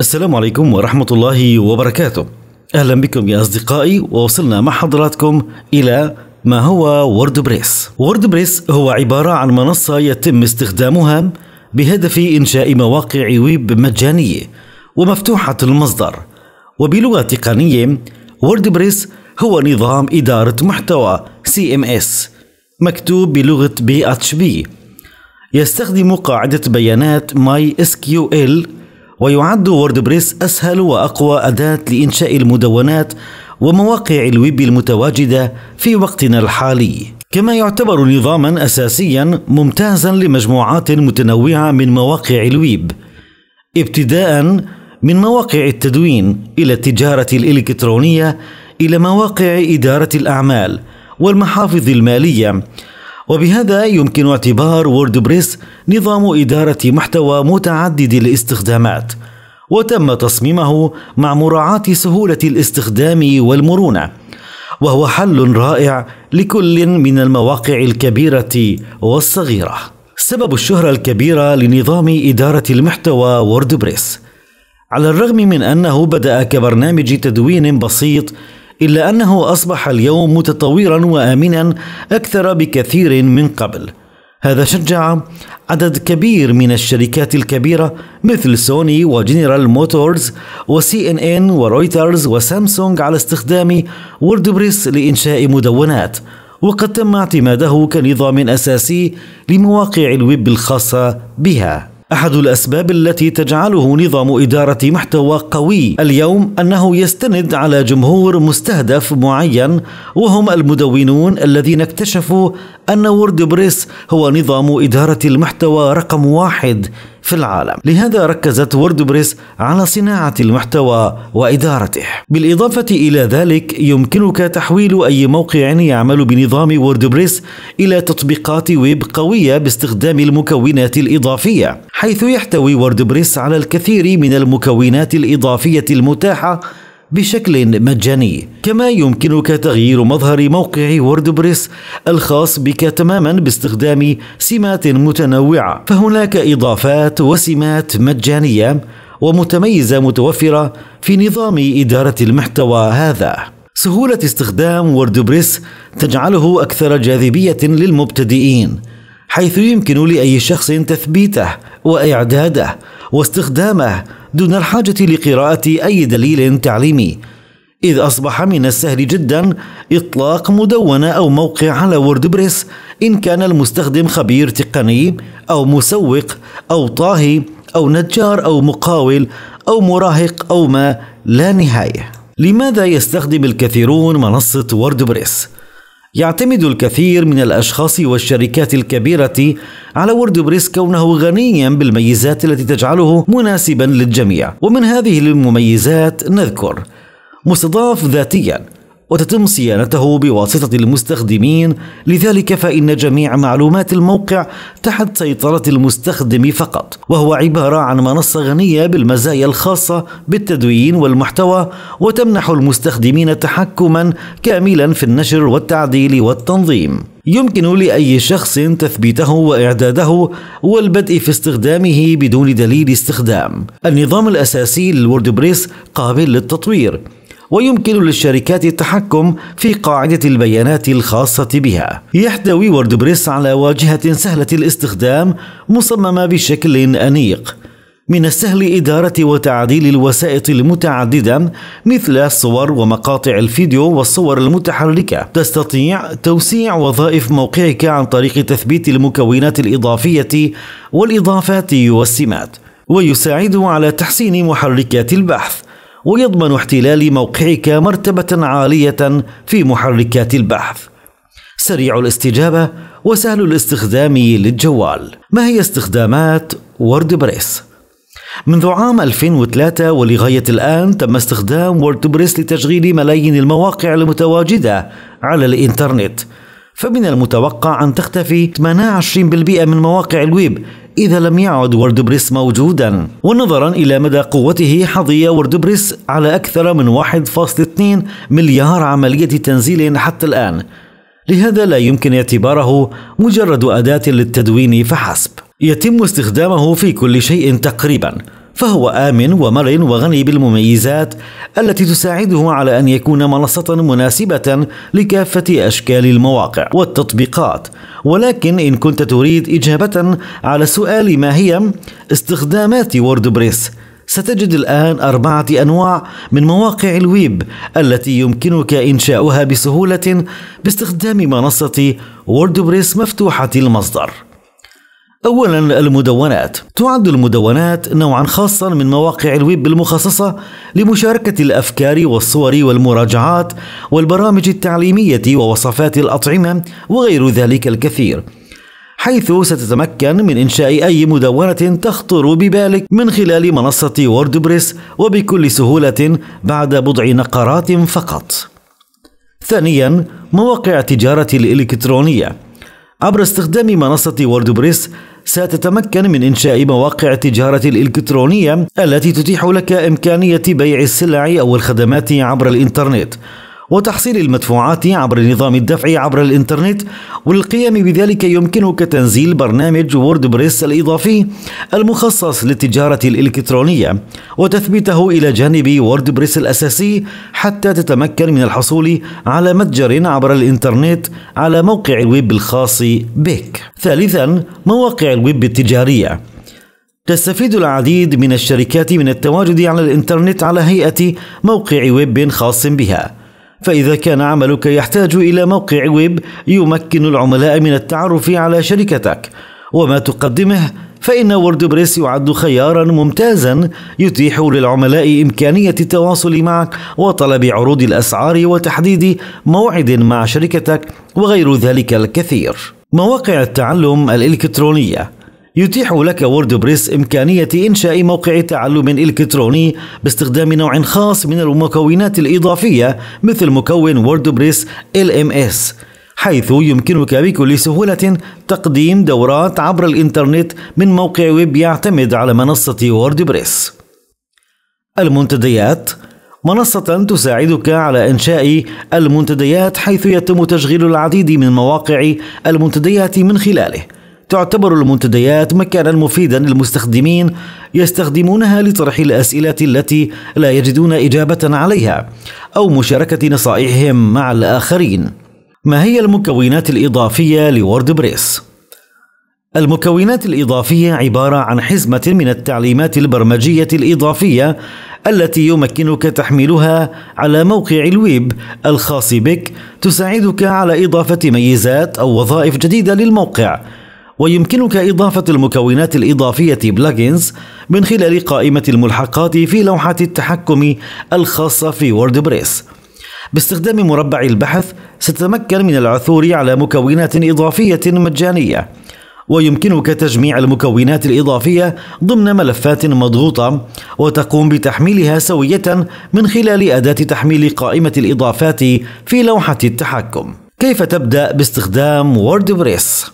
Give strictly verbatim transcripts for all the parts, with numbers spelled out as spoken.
السلام عليكم ورحمة الله وبركاته. أهلا بكم يا أصدقائي، ووصلنا مع حضراتكم إلى ما هو ووردبريس. ووردبريس هو عبارة عن منصة يتم استخدامها بهدف إنشاء مواقع ويب مجانية ومفتوحة المصدر. وبلغة تقنية، ووردبريس هو نظام إدارة محتوى سي إم إس مكتوب بلغة بي إتش بي، يستخدم قاعدة بيانات ماي إس كيو إل. ويعد ووردبريس أسهل وأقوى أداة لإنشاء المدونات ومواقع الويب المتواجدة في وقتنا الحالي، كما يعتبر نظاما أساسيا ممتازا لمجموعات متنوعة من مواقع الويب، ابتداء من مواقع التدوين إلى التجارة الإلكترونية إلى مواقع إدارة الأعمال والمحافظ المالية. وبهذا يمكن اعتبار ووردبريس نظام إدارة محتوى متعدد الاستخدامات، وتم تصميمه مع مراعاة سهولة الاستخدام والمرونة، وهو حل رائع لكل من المواقع الكبيرة والصغيرة. سبب الشهرة الكبيرة لنظام إدارة المحتوى ووردبريس، على الرغم من أنه بدأ كبرنامج تدوين بسيط، إلا أنه أصبح اليوم متطورا وآمنا أكثر بكثير من قبل. هذا شجع عدد كبير من الشركات الكبيرة مثل سوني وجنرال موتورز وسي إن إن ورويترز وسامسونج على استخدام ووردبريس لإنشاء مدونات، وقد تم اعتماده كنظام أساسي لمواقع الويب الخاصة بها. أحد الأسباب التي تجعله نظام إدارة محتوى قوي اليوم أنه يستند على جمهور مستهدف معين، وهم المدونون الذين اكتشفوا أن ووردبريس هو نظام إدارة المحتوى رقم واحد في العالم. لهذا ركزت ووردبريس على صناعة المحتوى وإدارته. بالإضافة إلى ذلك، يمكنك تحويل أي موقع يعمل بنظام ووردبريس إلى تطبيقات ويب قوية باستخدام المكونات الإضافية، حيث يحتوي ووردبريس على الكثير من المكونات الإضافية المتاحة بشكل مجاني. كما يمكنك تغيير مظهر موقع ووردبريس الخاص بك تماما باستخدام سمات متنوعة، فهناك إضافات وسمات مجانية ومتميزة متوفرة في نظام إدارة المحتوى هذا. سهولة استخدام ووردبريس تجعله أكثر جاذبية للمبتدئين، حيث يمكن لأي شخص تثبيته وإعداده واستخدامه دون الحاجة لقراءة أي دليل تعليمي، إذ أصبح من السهل جدا إطلاق مدونة أو موقع على ووردبريس إن كان المستخدم خبير تقني أو مسوق أو طاهي أو نجار أو مقاول أو مراهق أو ما لا نهاية. لماذا يستخدم الكثيرون منصة ووردبريس؟ يعتمد الكثير من الأشخاص والشركات الكبيرة على ووردبريس كونه غنيا بالميزات التي تجعله مناسبا للجميع. ومن هذه المميزات نذكر: مستضاف ذاتيا، وتتم صيانته بواسطة المستخدمين، لذلك فإن جميع معلومات الموقع تحت سيطرة المستخدم فقط. وهو عبارة عن منصة غنية بالمزايا الخاصة بالتدوين والمحتوى، وتمنح المستخدمين تحكما كاملا في النشر والتعديل والتنظيم. يمكن لأي شخص تثبيته وإعداده والبدء في استخدامه بدون دليل استخدام. النظام الأساسي للووردبريس قابل للتطوير، ويمكن للشركات التحكم في قاعدة البيانات الخاصة بها. يحتوي ووردبريس على واجهة سهلة الاستخدام مصممة بشكل أنيق. من السهل إدارة وتعديل الوسائط المتعددة مثل الصور ومقاطع الفيديو والصور المتحركة. تستطيع توسيع وظائف موقعك عن طريق تثبيت المكونات الإضافية والإضافات والسمات، ويساعد على تحسين محركات البحث، ويضمن احتلال موقعك مرتبة عالية في محركات البحث. سريع الاستجابة وسهل الاستخدام للجوال. ما هي استخدامات ووردبريس؟ منذ عام ألفين وثلاثة ولغاية الآن تم استخدام ووردبريس لتشغيل ملايين المواقع المتواجدة على الإنترنت، فمن المتوقع أن تختفي ثمانية وعشرين بالمئة من مواقع الويب إذا لم يعد ووردبريس موجودا. ونظرا إلى مدى قوته، حظي ووردبريس على أكثر من واحد فاصلة اثنين مليار عملية تنزيل حتى الآن، لهذا لا يمكن اعتباره مجرد أداة للتدوين فحسب، يتم استخدامه في كل شيء تقريبا، فهو آمن ومرن وغني بالمميزات التي تساعده على أن يكون منصة مناسبة لكافة أشكال المواقع والتطبيقات. ولكن إن كنت تريد إجابة على سؤال ما هي استخدامات ووردبريس، ستجد الآن أربعة أنواع من مواقع الويب التي يمكنك إنشاؤها بسهولة باستخدام منصة ووردبريس مفتوحة المصدر. أولاً المدونات. تعد المدونات نوعاً خاصاً من مواقع الويب المخصصة لمشاركة الأفكار والصور والمراجعات والبرامج التعليمية ووصفات الأطعمة وغير ذلك الكثير، حيث ستتمكن من إنشاء أي مدونة تخطر ببالك من خلال منصة ووردبريس وبكل سهولة بعد بضع نقرات فقط. ثانياً مواقع التجارة الإلكترونية. عبر استخدام منصة ووردبريس ستتمكن من إنشاء مواقع التجارة الإلكترونية التي تتيح لك إمكانية بيع السلع أو الخدمات عبر الإنترنت، وتحصيل المدفوعات عبر نظام الدفع عبر الإنترنت، والقيام بذلك يمكنك تنزيل برنامج ووردبريس الإضافي المخصص للتجارة الإلكترونية وتثبيته إلى جانب ووردبريس الأساسي حتى تتمكن من الحصول على متجر عبر الإنترنت على موقع الويب الخاص بك. ثالثاً مواقع الويب التجارية. تستفيد العديد من الشركات من التواجد على الإنترنت على هيئة موقع ويب خاص بها، فإذا كان عملك يحتاج إلى موقع ويب يمكن العملاء من التعرف على شركتك وما تقدمه، فإن ووردبريس يعد خيارا ممتازا يتيح للعملاء إمكانية التواصل معك وطلب عروض الأسعار وتحديد موعد مع شركتك وغير ذلك الكثير. مواقع التعلم الإلكترونية. يتيح لك ووردبريس إمكانية إنشاء موقع تعلم إلكتروني باستخدام نوع خاص من المكونات الإضافية مثل مكون ووردبريس إل إم إس، حيث يمكنك بكل سهولة تقديم دورات عبر الإنترنت من موقع ويب يعتمد على منصة ووردبريس. المنتديات. منصة تساعدك على إنشاء المنتديات، حيث يتم تشغيل العديد من مواقع المنتديات من خلاله. تعتبر المنتديات مكانا مفيدا للمستخدمين يستخدمونها لطرح الأسئلة التي لا يجدون إجابة عليها أو مشاركة نصائحهم مع الآخرين. ما هي المكونات الإضافية لووردبريس؟ المكونات الإضافية عبارة عن حزمة من التعليمات البرمجية الإضافية التي يمكنك تحميلها على موقع الويب الخاص بك، تساعدك على إضافة ميزات أو وظائف جديدة للموقع. ويمكنك إضافة المكونات الإضافية بلجنز من خلال قائمة الملحقات في لوحة التحكم الخاصة في ووردبريس. باستخدام مربع البحث ستتمكن من العثور على مكونات إضافية مجانية، ويمكنك تجميع المكونات الإضافية ضمن ملفات مضغوطة وتقوم بتحميلها سوية من خلال أداة تحميل قائمة الإضافات في لوحة التحكم. كيف تبدأ باستخدام ووردبريس؟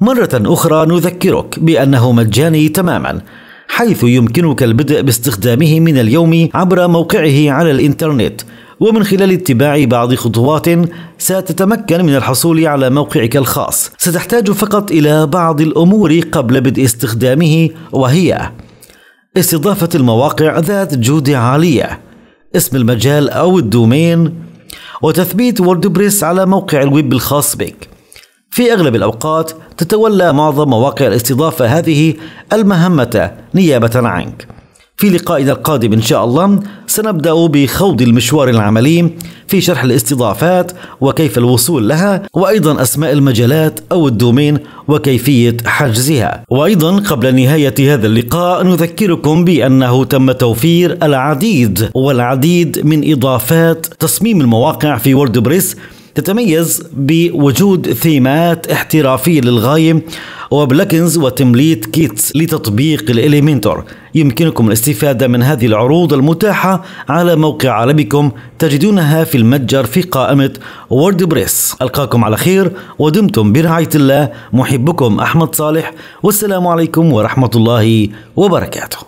مرة أخرى نذكرك بأنه مجاني تماما، حيث يمكنك البدء باستخدامه من اليوم عبر موقعه على الإنترنت، ومن خلال اتباع بعض خطوات ستتمكن من الحصول على موقعك الخاص. ستحتاج فقط إلى بعض الأمور قبل بدء استخدامه، وهي استضافة المواقع ذات جودة عالية، اسم المجال أو الدومين، وتثبيت ووردبريس على موقع الويب الخاص بك. في أغلب الأوقات تتولى معظم مواقع الاستضافة هذه المهمة نيابة عنك. في لقائنا القادم إن شاء الله سنبدأ بخوض المشوار العملي في شرح الاستضافات وكيف الوصول لها، وأيضا أسماء المجالات أو الدومين وكيفية حجزها. وأيضا قبل نهاية هذا اللقاء نذكركم بأنه تم توفير العديد والعديد من إضافات تصميم المواقع في ووردبريس، تتميز بوجود ثيمات احترافية للغاية وبلكنز وتمليت كيتس لتطبيق الإليمنتور. يمكنكم الاستفادة من هذه العروض المتاحة على موقع عربكم، تجدونها في المتجر في قائمة ووردبريس. ألقاكم على خير ودمتم برعاية الله. محبكم أحمد صالح، والسلام عليكم ورحمة الله وبركاته.